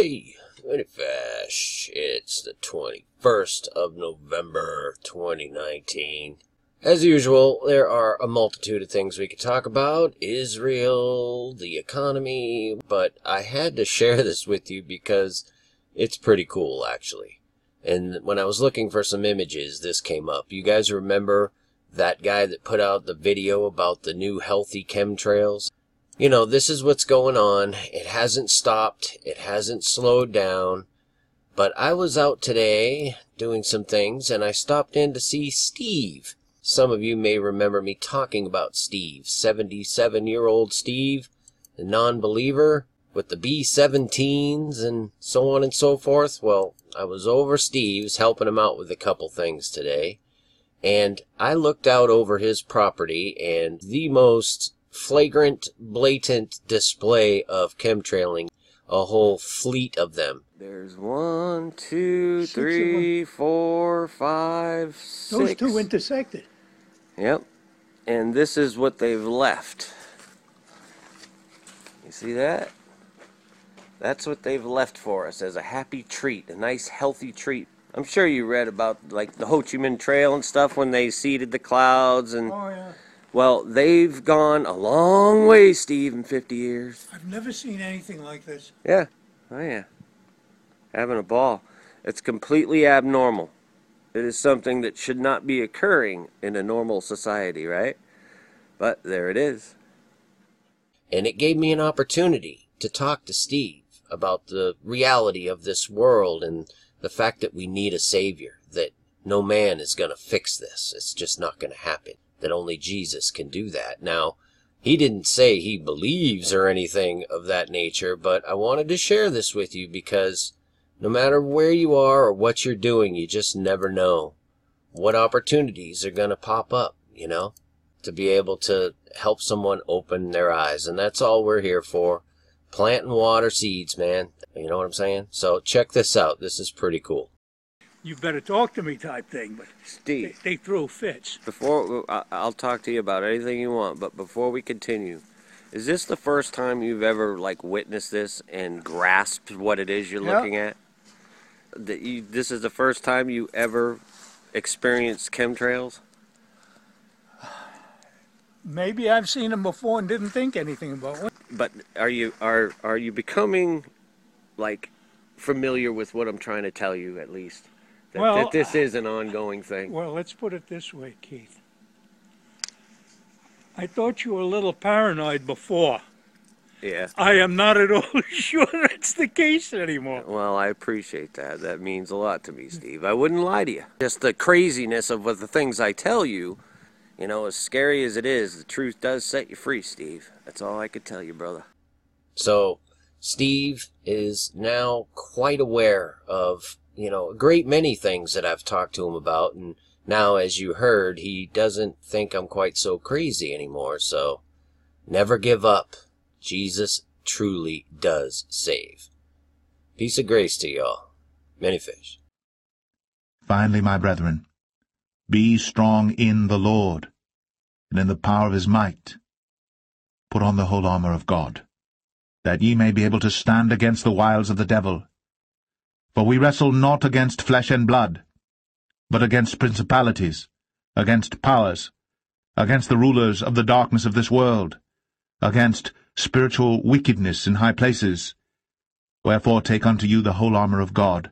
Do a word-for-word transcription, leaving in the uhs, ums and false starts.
Hey, WinnyFash, it's the twenty-first of November twenty nineteen. As usual, there are a multitude of things we could talk about, Israel, the economy, but I had to share this with you because it's pretty cool, actually. And when I was looking for some images, this came up. You guys remember that guy that put out the video about the new healthy chemtrails? You know, this is what's going on. It hasn't stopped. It hasn't slowed down. But I was out today doing some things, and I stopped in to see Steve. Some of you may remember me talking about Steve, seventy-seven-year-old Steve, the non-believer with the B seventeens and so on and so forth. Well, I was over Steve's, helping him out with a couple things today, and I looked out over his property, and the most flagrant, blatant display of chemtrailing, a whole fleet of them. There's one, two, six, three, four, five, six. Those two intersected. Yep. And this is what they've left. You see that? That's what they've left for us as a happy treat, a nice healthy treat. I'm sure you read about like the Ho Chi Minh Trail and stuff when they seeded the clouds and... Oh, yeah. Well, they've gone a long way, Steve, in fifty years. I've never seen anything like this. Yeah. Oh, yeah. Having a ball. It's completely abnormal. It is something that should not be occurring in a normal society, right? But there it is. And it gave me an opportunity to talk to Steve about the reality of this world and the fact that we need a savior, that no man is going to fix this. It's just not going to happen. That only Jesus can do that. Now, he didn't say he believes or anything of that nature, but I wanted to share this with you because no matter where you are or what you're doing, you just never know what opportunities are going to pop up, you know, to be able to help someone open their eyes. And that's all we're here for. Plant and water seeds, man. You know what I'm saying? So check this out. This is pretty cool. You better talk to me type thing, but Steve, they, they throw fits. Before, I'll talk to you about anything you want, but before we continue, is this the first time you've ever like witnessed this and grasped what it is you're yeah. looking at? That you, this is the first time you ever experienced chemtrails? Maybe I've seen them before and didn't think anything about it. But are you are are you becoming like familiar with what I'm trying to tell you, at least? That, well, that this is an ongoing thing. Well, let's put it this way, Keith. I thought you were a little paranoid before. Yeah. I am not at all sure that's the case anymore. Well, I appreciate that. That means a lot to me, Steve. I wouldn't lie to you. Just the craziness of what the things I tell you, you know, as scary as it is, the truth does set you free, Steve. That's all I could tell you, brother. So, Steve is now quite aware of, you know, a great many things that I've talked to him about, and now, as you heard, he doesn't think I'm quite so crazy anymore, so never give up. Jesus truly does save. Peace of grace to y'all. Many fish. Finally, my brethren, be strong in the Lord, and in the power of his might. Put on the whole armor of God, that ye may be able to stand against the wiles of the devil. For we wrestle not against flesh and blood, but against principalities, against powers, against the rulers of the darkness of this world, against spiritual wickedness in high places. Wherefore take unto you the whole armor of God,